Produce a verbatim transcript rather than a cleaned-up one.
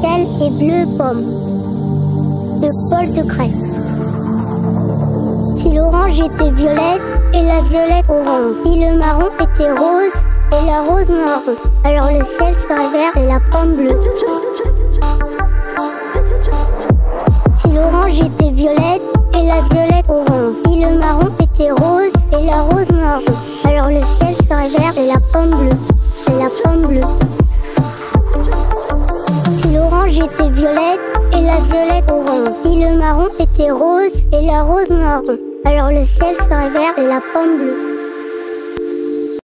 Ciel et bleu pomme de Paul Degray. Si l'orange était violette et la violette orange, si le marron était rose et la rose marron, alors le ciel serait vert et la pomme bleue. Si l'orange était violette et la violette orange, si le marron était rose et la rose marron, alors le ciel serait vert et la pomme bleue, et la pomme bleue. Si l'orange était violette et la violette orange, si le marron était rose et la rose marron, alors le ciel serait vert et la pomme bleue.